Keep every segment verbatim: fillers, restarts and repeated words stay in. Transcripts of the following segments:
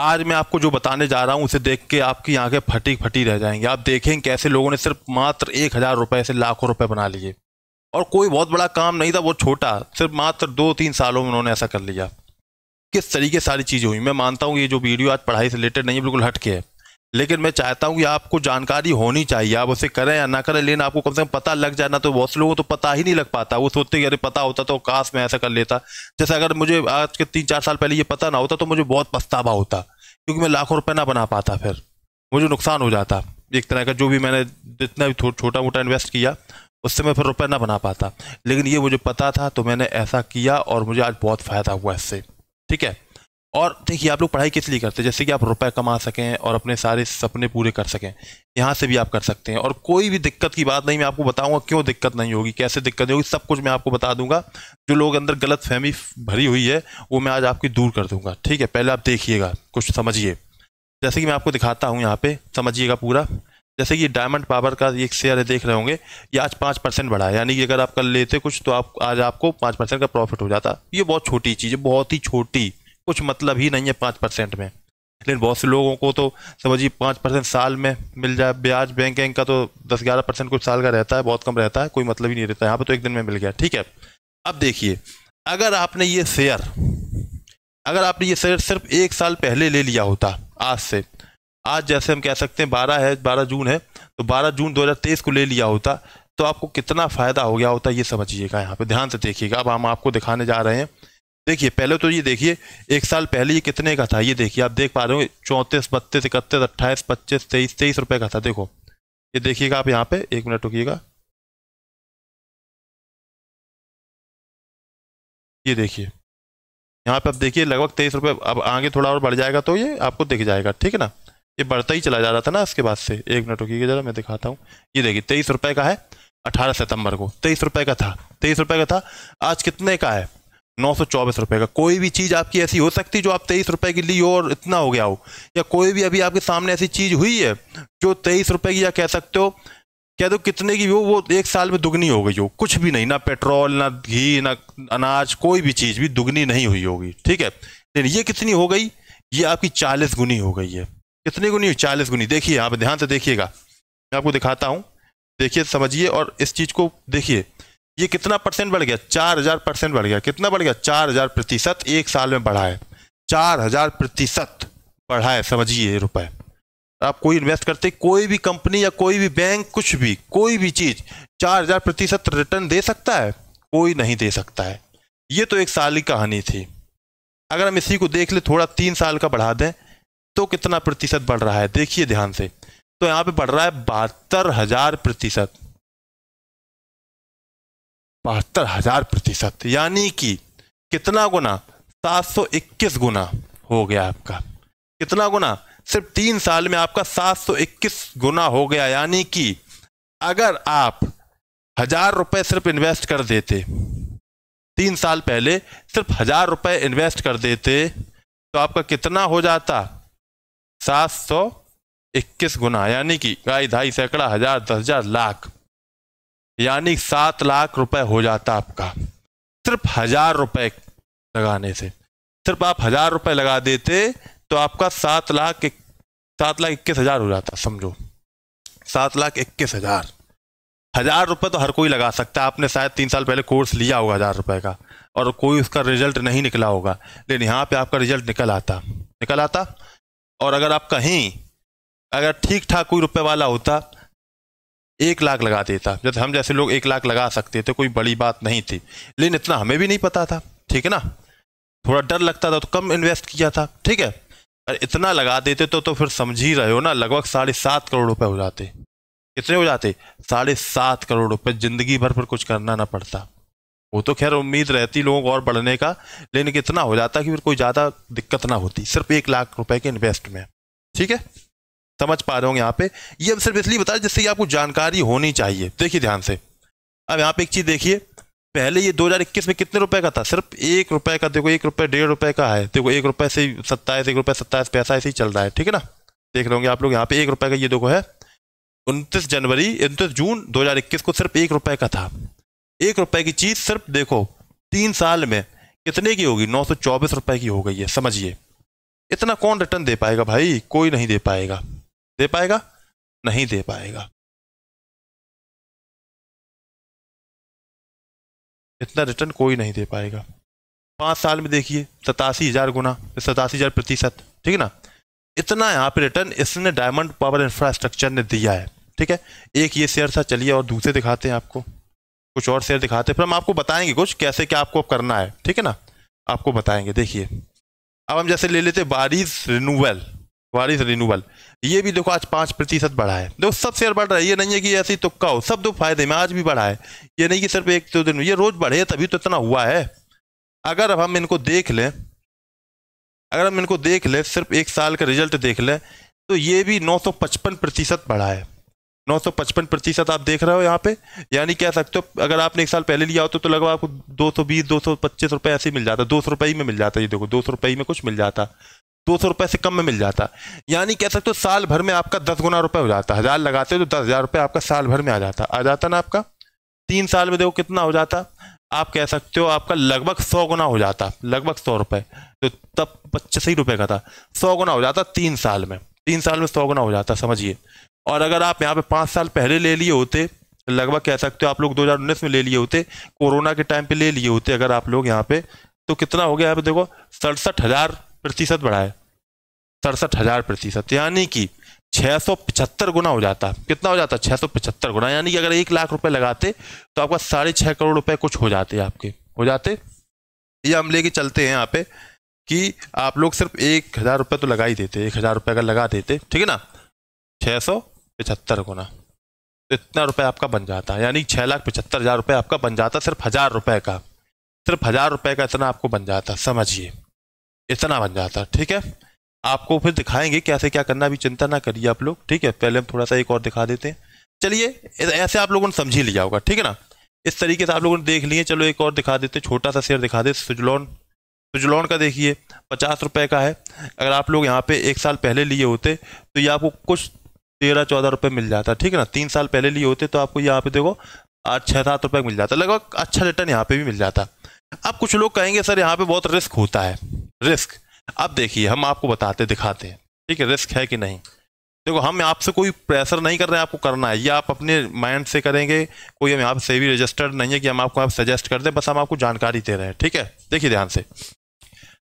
आज मैं आपको जो बताने जा रहा हूँ उसे देख के आपकी आंखें फटी फटी रह जाएंगी। आप देखें कैसे लोगों ने सिर्फ मात्र एक हज़ार रुपये से लाखों रुपए बना लिए, और कोई बहुत बड़ा काम नहीं था, वो छोटा, सिर्फ मात्र दो तीन सालों में उन्होंने ऐसा कर लिया। किस तरीके सारी चीज़ें हुई। मैं मानता हूँ ये जो वीडियो आज पढ़ाई से रिलेटेड नहीं, बिल्कुल हट के है, लेकिन मैं चाहता हूँ कि आपको जानकारी होनी चाहिए। आप उसे करें या ना करें, लेकिन आपको कम से कम पता लग जाना। तो बहुत से लोगों को तो पता ही नहीं लग पाता। वो सोचते हैं कि अरे पता होता तो काश मैं ऐसा कर लेता। जैसे अगर मुझे आज के तीन चार साल पहले ये पता ना होता तो मुझे बहुत पछतावा होता, क्योंकि मैं लाखों रुपये ना बना पाता, फिर मुझे नुकसान हो जाता एक तरह का। जो भी मैंने जितना भी छोटा मोटा इन्वेस्ट किया उससे मैं फिर रुपये ना बना पाता, लेकिन ये मुझे पता था तो मैंने ऐसा किया और मुझे आज बहुत फ़ायदा हुआ इससे। ठीक है। और देखिए, आप लोग पढ़ाई किस लिए करते हैं? जैसे कि आप रुपए कमा सकें और अपने सारे सपने पूरे कर सकें। यहाँ से भी आप कर सकते हैं और कोई भी दिक्कत की बात नहीं। मैं आपको बताऊंगा क्यों दिक्कत नहीं होगी, कैसे दिक्कत होगी, सब कुछ मैं आपको बता दूंगा। जो लोग अंदर गलत फहमी भरी हुई है वो मैं आज आपकी दूर कर दूंगा। ठीक है। पहले आप देखिएगा, कुछ समझिए। जैसे कि मैं आपको दिखाता हूँ, यहाँ पर समझिएगा पूरा। जैसे कि डायमंड पावर का एक शेयर है, देख रहे होंगे, ये आज पाँच परसेंट बढ़ा है। यानी कि अगर आप कल लेते कुछ तो आप आज आपको पाँच परसेंट का प्रॉफिट हो जाता। ये बहुत छोटी चीज़ है, बहुत ही छोटी, कुछ मतलब ही नहीं है पाँच परसेंट में। लेकिन बहुत से लोगों को तो समझिए पाँच परसेंट साल में मिल जाए। ब्याज बैंक बैंक का तो दस ग्यारह परसेंट कुछ साल का रहता है, बहुत कम रहता है, कोई मतलब ही नहीं रहता। यहाँ पर तो एक दिन में मिल गया। ठीक है। अब देखिए, अगर आपने ये शेयर अगर आपने ये शेयर सिर्फ एक साल पहले ले लिया होता, आज से आज जैसे हम कह सकते हैं बारह है बारह जून है, तो बारह जून दो हज़ार तेईस को ले लिया होता तो आपको कितना फ़ायदा हो गया होता, ये समझिएगा। यहाँ पर ध्यान से देखिएगा। अब हम आपको दिखाने जा रहे हैं। देखिए, पहले तो ये देखिए एक साल पहले ये कितने का था, ये देखिए आप देख पा रहे हो, चौंतीस बत्तीस इकतीस अट्ठाईस पच्चीस तेईस तेईस रुपए का था। देखो ये देखिएगा आप, यहाँ पे एक मिनट रुकिएगा, ये देखिए यहाँ पे आप देखिए लगभग तेईस रुपए। अब आगे थोड़ा और बढ़ जाएगा तो ये आपको दिख जाएगा। ठीक है ना, ये बढ़ता ही चला जा रहा था ना इसके बाद से। एक मिनट रुकिएगा जरा, मैं दिखाता हूँ। ये देखिए तेईस रुपए का है, अठारह सितंबर को तेईस रुपए का था तेईस रुपए का था आज कितने का है, नौ सौ चौबीस रुपये का। कोई भी चीज़ आपकी ऐसी हो सकती जो आप तेईस रुपये की ली हो और इतना हो गया हो, या कोई भी अभी आपके सामने ऐसी चीज़ हुई है जो तेईस रुपये की, या कह सकते हो कह दो कितने की भी हो, वो एक साल में दुगनी हो गई हो। कुछ भी नहीं, ना पेट्रोल, ना घी, ना अनाज, कोई भी चीज़ भी दुगनी नहीं हुई होगी। ठीक है। लेकिन ये कितनी हो गई, ये आपकी चालीस गुनी हो गई है। कितनी गुनी हुई? चालीस गुनी। देखिए यहाँ पर ध्यान से देखिएगा, मैं आपको दिखाता हूँ। देखिए, समझिए और इस चीज़ को देखिए। ये कितना परसेंट बढ़ गया? चार हजार परसेंट बढ़ गया। कितना बढ़ गया? चार हजार प्रतिशत एक साल में बढ़ा है। चार हजार प्रतिशत बढ़ा है, समझिए। रुपए आप कोई इन्वेस्ट करते, कोई भी कंपनी या कोई भी बैंक, कुछ भी कोई भी चीज चार हजार प्रतिशत रिटर्न दे सकता है? कोई नहीं दे सकता है। ये तो एक साल की कहानी थी। अगर हम इसी को देख ले, थोड़ा तीन साल का बढ़ा दें तो कितना प्रतिशत बढ़ रहा है, देखिए ध्यान से। तो यहाँ पे बढ़ रहा है बहत्तर हजार प्रतिशत बहत्तर हजार प्रतिशत यानी कि कितना गुना? सात सौ इक्कीस गुना हो गया आपका। कितना गुना? सिर्फ तीन साल में आपका सात सौ इक्कीस गुना हो गया। यानी कि अगर आप हजार रुपये सिर्फ इन्वेस्ट कर देते, तीन साल पहले सिर्फ हजार रुपये इन्वेस्ट कर देते तो आपका कितना हो जाता? सात सौ इक्कीस गुना। यानी कि ढाई ढाई सैकड़ा, हजार, दस हजार, लाख, यानी सात लाख रुपए हो जाता आपका, सिर्फ हजार रुपए लगाने से। सिर्फ आप हजार रुपए लगा देते तो आपका सात लाख सात लाख इक्कीस हजार हो जाता। समझो, सात लाख इक्कीस हजार। हजार रुपए तो हर कोई लगा सकता है। आपने शायद तीन साल पहले कोर्स लिया होगा हजार रुपए का और कोई उसका रिजल्ट नहीं निकला होगा, लेकिन यहाँ पे आपका रिजल्ट निकल आता निकल आता और अगर आप कहीं अगर ठीक ठाक कोई रुपये वाला होता, एक लाख लगा देता। जैसे हम जैसे लोग एक लाख लगा सकते थे, कोई बड़ी बात नहीं थी, लेकिन इतना हमें भी नहीं पता था। ठीक है ना, थोड़ा डर लगता था तो कम इन्वेस्ट किया था। ठीक है। और इतना लगा देते तो तो फिर समझ ही रहे हो ना, लगभग साढ़े सात करोड़ रुपए हो जाते। कितने हो जाते? साढ़े सात करोड़ रुपए। जिंदगी भर पर कुछ करना ना पड़ता। वो तो खैर उम्मीद रहती लोगों को और बढ़ने का, लेकिन इतना हो जाता कि फिर कोई ज़्यादा दिक्कत ना होती, सिर्फ एक लाख रुपये के इन्वेस्ट में। ठीक है, समझ पा रहे होंगे। यहाँ पे ये हम सिर्फ इसलिए बता रहे जिससे कि आपको जानकारी होनी चाहिए। देखिए ध्यान से, अब यहाँ पे एक चीज़ देखिए। पहले ये दो हज़ार इक्कीस में कितने रुपए का था? सिर्फ एक रुपए का। देखो एक रुपये डेढ़ रुपए का है। देखो एक रुपये से सत्ताईस एक रुपये सत्ताईस पैसा ऐसे ही चल रहा है। ठीक है ना, देख रहे होंगे आप लोग। यहाँ पे एक रुपये का ये देखो है। उनतीस जनवरी उनतीस जून दो हज़ार इक्कीस को सिर्फ एक रुपये का था। एक रुपये की चीज़ सिर्फ देखो तीन साल में कितने की होगी? नौ सौ चौबीस रुपये की हो गई है। समझिए, इतना कौन रिटर्न दे पाएगा भाई, कोई नहीं दे पाएगा। दे पाएगा? नहीं दे पाएगा। इतना रिटर्न कोई नहीं दे पाएगा। पांच साल में देखिए सतासी हजार गुना, सतासी हजार प्रतिशत, ठीक है ना, इतना यहाँ पे रिटर्न इसने डायमंड पावर इंफ्रास्ट्रक्चर ने दिया है। ठीक है, एक ये शेयर था, चलिए और दूसरे दिखाते हैं आपको, कुछ और शेयर दिखाते हैं, फिर हम आपको बताएंगे कुछ कैसे क्या आपको करना है, ठीक है ना, आपको बताएंगे। देखिए अब हम जैसे ले लेते वारिस रिन्यूअल, वारिस रिन्यूअल ये भी देखो आज पाँच प्रतिशत बढ़ा है। देखो सब शेयर बढ़ रहा है, ये नहीं है कि ऐसे ही तुक्का हो, सब दो फायदे में आज भी बढ़ा है, ये नहीं कि सिर्फ एक दो दिन, ये रोज बढ़े तभी तो इतना हुआ है। अगर अब हम इनको देख लें, अगर हम इनको देख लें सिर्फ एक साल का रिजल्ट देख लें तो ये भी नौ सौ पचपन प्रतिशत बढ़ा है, नौ सौ पचपन प्रतिशत आप देख रहे हो यहाँ पे। यानी कह सकते हो अगर आपने एक साल पहले लिया होता तो लगभग आपको दो सौ बीस दो सौ पच्चीस रुपये ऐसे मिल जाता, दो सौ रुपये ही में मिल जाता, ये देखो दो सौ रुपये ही में कुछ मिल जाता, दो सौ रुपये से कम में मिल जाता। यानी कह सकते हो साल भर में आपका दस गुना रुपये हो जाता, हज़ार लगाते हो तो दस हज़ार रुपये आपका साल भर में आ जाता, आ जाता ना आपका। तीन साल में देखो कितना हो जाता, आप कह सकते हो आपका लगभग सौ गुना हो जाता, लगभग सौ रुपये तो तब पच्चीस ही रुपये का था, सौ गुना हो जाता तीन साल में, तीन साल में सौ गुना हो जाता समझिए। और अगर आप यहाँ पे पाँच साल पहले ले लिए होते, लगभग कह सकते हो आप लोग दो हज़ार उन्नीस में ले लिए होते, कोरोना के टाइम पे ले लिए होते अगर आप लोग यहाँ पे, तो कितना हो गया यहाँ पे देखो सड़सठ हज़ार प्रतिशत बढ़ा है, सड़सठ हज़ार प्रतिशत यानी कि छः सौ पचहत्तर गुना हो जाता। कितना हो जाता? छः सौ पचहत्तर गुना, यानी कि अगर एक लाख रुपये लगाते तो आपका साढ़े छः करोड़ रुपये कुछ हो जाते आपके, हो जाते। ये हम लेके चलते हैं यहाँ पे कि आप लोग सिर्फ एक हज़ार रुपये तो लगा ही देते, एक हज़ार रुपये अगर लगा देते, ठीक है ना, छः सौ पचहत्तर गुना तो इतना रुपये आपका बन जाता, यानी छः लाख पचहत्तर हज़ार रुपये आपका बन जाता सिर्फ हज़ार रुपये का, सिर्फ हज़ार रुपये का इतना आपको बन जाता, समझिए इतना बन जाता। ठीक है, आपको फिर दिखाएंगे कैसे क्या करना, अभी चिंता ना करिए आप लोग। ठीक है, पहले हम थोड़ा सा एक और दिखा देते हैं, चलिए ऐसे आप लोगों ने समझ ही लिया होगा, ठीक है ना, इस तरीके से आप लोगों ने देख लिए। चलो एक और दिखा देते, छोटा सा शेयर दिखा देते, सुजलॉन, सुजलॉन का देखिए पचास रुपये का है, अगर आप लोग यहाँ पे एक साल पहले लिए होते तो ये आपको कुछ तेरह चौदह रुपये मिल जाता, ठीक है ना, तीन साल पहले लिए होते तो आपको यहाँ पे देखो आज छः सात रुपये मिल जाता, लगभग अच्छा रिटर्न यहाँ पे भी मिल जाता। अब कुछ लोग कहेंगे सर यहाँ पे बहुत रिस्क होता है, रिस्क अब देखिए हम आपको बताते दिखाते हैं, ठीक है, रिस्क है कि नहीं। देखो हम आपसे कोई प्रेशर नहीं कर रहे हैं आपको करना है, या आप अपने माइंड से करेंगे, कोई हम यहाँ से भी रजिस्टर्ड नहीं है कि हम आपको आप सजेस्ट कर दें, बस हम आपको जानकारी दे रहे हैं। ठीक है, देखिए ध्यान से,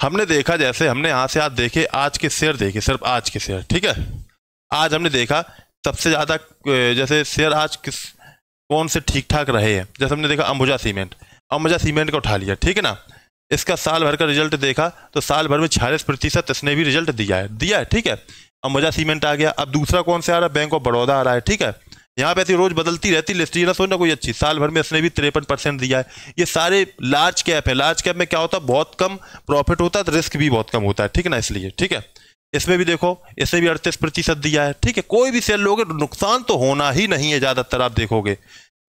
हमने देखा जैसे हमने यहाँ से आज देखे आज के शेयर देखे, सिर्फ आज के शेयर, ठीक है, आज हमने देखा सबसे ज़्यादा जैसे शेयर आज किस कौन से ठीक ठाक रहे हैं, जैसे हमने देखा अंबुजा सीमेंट, अंबुजा सीमेंट को उठा लिया, ठीक है ना, इसका साल भर का रिजल्ट देखा तो साल भर में छियालीस प्रतिशत इसने भी रिजल्ट दिया है, दिया है ठीक है, अंबुजा सीमेंट आ गया। अब दूसरा कौन से आ रहा है, बैंक ऑफ बड़ौदा आ रहा है, ठीक है, यहाँ पे ऐसी रोज बदलती रहती लिस्ट, ये ना सोचना कोई अच्छी, साल भर में इसने भी तिरपन परसेंट दिया है। ये सारे लार्ज कैप है, लार्ज कैप में क्या होता है बहुत कम प्रॉफिट होता है, रिस्क भी बहुत कम होता है, ठीक है ना, इसलिए। ठीक है, इसमें भी देखो इसने भी अड़तीस प्रतिशत दिया है, ठीक है, कोई भी शेयर लोगे नुकसान तो होना ही नहीं है, ज़्यादातर आप देखोगे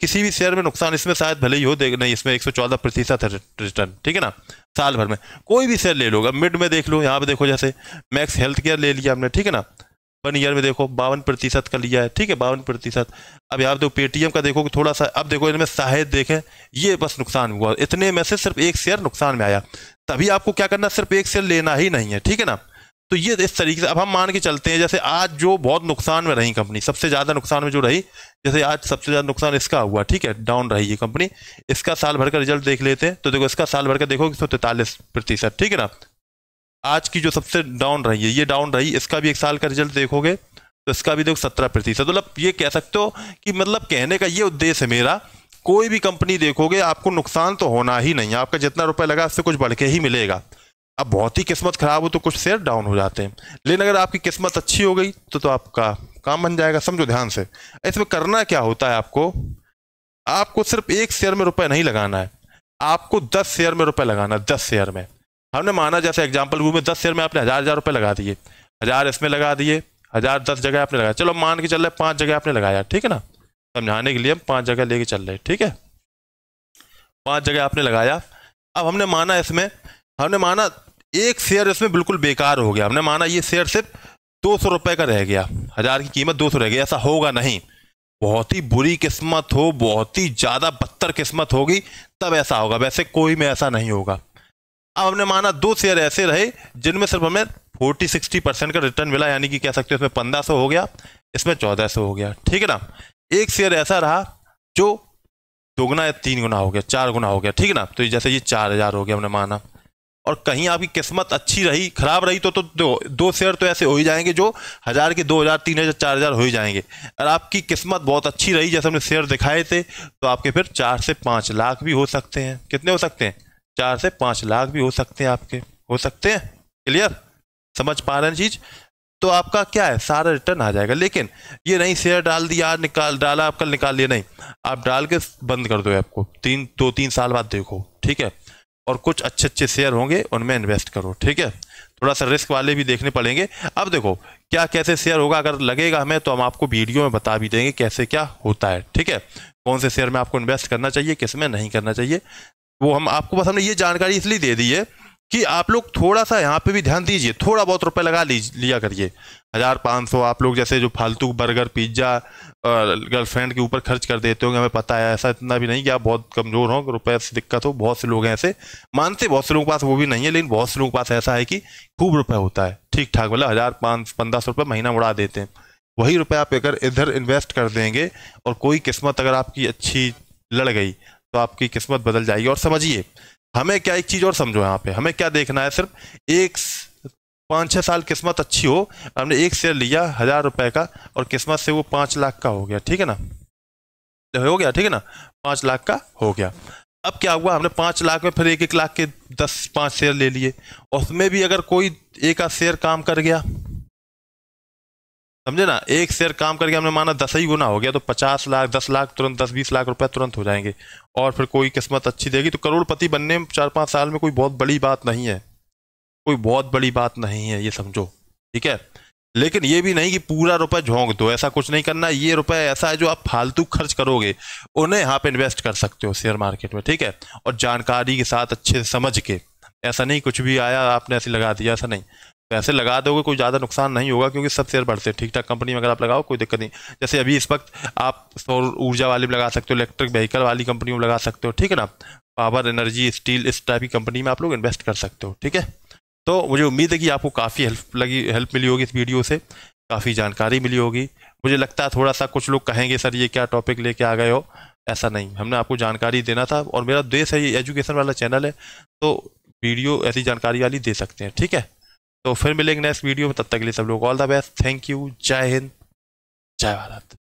किसी भी शेयर में नुकसान, इसमें शायद भले ही हो, देख नहीं इसमें एक सौ चौदह प्रतिशत है रिटर्न, ठीक है ना, साल भर में कोई भी शेयर ले लो। अब मिड में देख लो, यहाँ पे देखो जैसे मैक्स हेल्थ केयर ले लिया हमने, ठीक है ना, वन ईयर में देखो बावन प्रतिशत का लिया है, ठीक है, बावन प्रतिशत। अब यहाँ देखो पेटीएम का देखो थोड़ा सा, अब देखो इनमें शायद देखें ये बस नुकसान हुआ, इतने में से सिर्फ एक शेयर नुकसान में आया, तभी आपको क्या करना, सिर्फ एक शेयर लेना ही नहीं है, ठीक है ना। तो ये इस तरीके से अब हम मान के चलते हैं, जैसे आज जो बहुत नुकसान में रही कंपनी, सबसे ज़्यादा नुकसान में जो रही, जैसे आज सबसे ज़्यादा नुकसान इसका हुआ, ठीक है, डाउन रही ये कंपनी, इसका साल भर का रिजल्ट देख लेते हैं तो देखो इसका साल भर का देखो एक सौ तैंतालीस प्रतिशत, ठीक है ना, आज की जो सबसे डाउन रही है ये डाउन रही, इसका भी एक साल का रिजल्ट देखोगे तो इसका भी देखो सत्रह प्रतिशत। मतलब ये कह सकते हो कि मतलब कहने का ये उद्देश्य है मेरा, कोई भी कंपनी देखोगे आपको नुकसान तो होना ही नहीं है, आपका जितना रुपये लगा उससे कुछ बढ़ के ही मिलेगा। अब बहुत ही किस्मत खराब हो तो कुछ शेयर डाउन हो जाते हैं, लेकिन अगर आपकी किस्मत अच्छी हो गई तो तो आपका काम बन जाएगा, समझो ध्यान से। इसमें करना क्या होता है, आपको आपको सिर्फ एक शेयर में रुपए नहीं लगाना है, आपको दस शेयर में रुपए लगाना है, दस शेयर में। हमने माना जैसे एग्जाम्पल वो में दस शेयर में आपने हज़ार हज़ार रुपये लगा दिए, हज़ार इसमें लगा दिए, हज़ार दस जगह आपने लगाया, चलो मान के चल रहे हैं पाँच जगह आपने लगाया, ठीक है ना, समझाने के लिए हम पाँच जगह लेके चल रहे हैं, ठीक है, पाँच जगह आपने लगाया। अब हमने माना इसमें, हमने माना एक शेयर इसमें बिल्कुल बेकार हो गया, हमने माना ये शेयर सिर्फ दो सौ रुपये का रह गया, हज़ार की कीमत दो सौ रह गई, ऐसा होगा नहीं, बहुत ही बुरी किस्मत हो, बहुत ही ज़्यादा बदतर किस्मत होगी तब ऐसा होगा, वैसे कोई में ऐसा नहीं होगा। अब हमने माना दो शेयर ऐसे रहे जिनमें सिर्फ हमें चालीस साठ परसेंट का रिटर्न मिला, यानी कि कह सकते हो इसमें पंद्रह सौ हो गया, इसमें चौदह सौ हो गया, ठीक है ना। एक शेयर ऐसा रहा जो दोगुना या तीन गुना हो गया, चार गुना हो गया, ठीक है ना। तो जैसे ये चार हजार हो गया हमने माना, और कहीं आपकी किस्मत अच्छी रही, खराब रही तो तो दो, दो शेयर तो ऐसे हो ही जाएंगे जो हज़ार के दो हज़ार तीन हज़ार चार हज़ार हो ही जाएंगे। और आपकी किस्मत बहुत अच्छी रही, जैसे हमने शेयर दिखाए थे, तो आपके फिर चार से पाँच लाख भी हो सकते हैं। कितने हो सकते हैं? चार से पाँच लाख भी हो सकते हैं आपके, हो सकते हैं। क्लियर, समझ पा रहे हैं चीज़? तो आपका क्या है, सारा रिटर्न आ जाएगा। लेकिन ये नहीं शेयर डाल दिया, निकाल डाला, आपका निकाल लिया, नहीं, आप डाल के बंद कर दो। आपको तीन दो तीन साल बाद देखो, ठीक है। और कुछ अच्छे अच्छे शेयर होंगे उनमें इन्वेस्ट करो, ठीक है। थोड़ा सा रिस्क वाले भी देखने पड़ेंगे। अब देखो क्या कैसे शेयर होगा, अगर लगेगा हमें तो हम आपको वीडियो में बता भी देंगे कैसे क्या होता है, ठीक है। कौन से शेयर में आपको इन्वेस्ट करना चाहिए, किस में नहीं करना चाहिए, वो हम आपको, बस हमने ये जानकारी इसलिए दे दी है कि आप लोग थोड़ा सा यहाँ पे भी ध्यान दीजिए, थोड़ा बहुत रुपए लगा लिया करिए। हज़ार पाँच सौ आप लोग जैसे जो फालतू बर्गर पिज्ज़ा और गर्लफ्रेंड के ऊपर खर्च कर देते होंगे, हमें पता है। ऐसा इतना भी नहीं कि आप बहुत कमज़ोर हो, रुपए से दिक्कत हो, बहुत से लोग हैं ऐसे, मानते बहुत से लोगों के पास वो भी नहीं है, लेकिन बहुत से लोगों के पास ऐसा है कि खूब रुपये होता है, ठीक ठाक, मतलब हज़ार पाँच पंद्रह सौ रुपये महीना उड़ा देते हैं। वही रुपये आप अगर इधर इन्वेस्ट कर देंगे और कोई किस्मत अगर आपकी अच्छी लड़ गई तो आपकी किस्मत बदल जाएगी। और समझिए हमें क्या, एक चीज़ और समझो, यहाँ पे हमें क्या देखना है, सिर्फ एक पाँच छः साल किस्मत अच्छी हो। हमने एक शेयर लिया हज़ार रुपए का और किस्मत से वो पाँच लाख का हो गया, ठीक है ना, हो गया, ठीक है ना, पाँच लाख का हो गया। अब क्या हुआ, हमने पाँच लाख में फिर एक एक लाख के दस पाँच शेयर ले लिए, और उसमें भी अगर कोई एक आध शेयर काम कर गया, समझे ना, एक शेयर काम करके हमने माना दस ही गुना हो गया, तो पचास लाख दस लाख तुरंत दस बीस लाख रुपए तुरंत हो जाएंगे। और फिर कोई किस्मत अच्छी देगी तो करोड़पति बनने में चार पाँच साल में कोई बहुत बड़ी बात नहीं है, कोई बहुत बड़ी बात नहीं है, ये समझो, ठीक है। लेकिन ये भी नहीं कि पूरा रुपए झोंक दो, ऐसा कुछ नहीं करना। ये रुपए ऐसा है जो आप फालतू खर्च करोगे, उन्हें यहाँ पे इन्वेस्ट कर सकते हो शेयर मार्केट में, ठीक है। और जानकारी के साथ अच्छे से समझ के, ऐसा नहीं कुछ भी आया आपने ऐसे लगा दिया, ऐसा नहीं। पैसे लगा दोगे कोई ज़्यादा नुकसान नहीं होगा, क्योंकि सब शेयर बढ़ते हैं, ठीक ठाक कंपनी में अगर आप लगाओ कोई दिक्कत नहीं। जैसे अभी इस वक्त आप सौर ऊर्जा वाली में लगा सकते हो, इलेक्ट्रिक व्हीकल वाली कंपनियों में लगा सकते हो, ठीक है ना, पावर एनर्जी स्टील इस टाइप की कंपनी में आप लोग इन्वेस्ट कर सकते हो, ठीक है। तो मुझे उम्मीद है कि आपको काफ़ी हेल्प लगी हेल्प मिली होगी इस वीडियो से, काफ़ी जानकारी मिली होगी। मुझे लगता है थोड़ा सा कुछ लोग कहेंगे सर ये क्या टॉपिक लेके आ गए हो, ऐसा नहीं, हमने आपको जानकारी देना था, और मेरा देश है ये एजुकेशन वाला चैनल है, तो वीडियो ऐसी जानकारी वाली दे सकते हैं, ठीक है। तो फिर मिलेंगे नेक्स्ट वीडियो में, तब तक के लिए सब लोग all the best, thank you, जय हिंद, जय भारत।